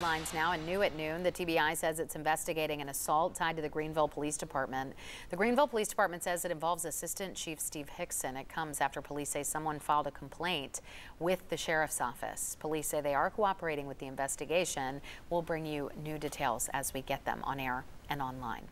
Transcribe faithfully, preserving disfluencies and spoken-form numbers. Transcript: Lines now and new at noon. The T B I says it's investigating an assault tied to the Greeneville Police Department. The Greeneville Police Department says it involves Assistant Chief Steve Hickson. It comes after police say someone filed a complaint with the sheriff's office. Police say they are cooperating with the investigation. We'll bring you new details as we get them on air and online.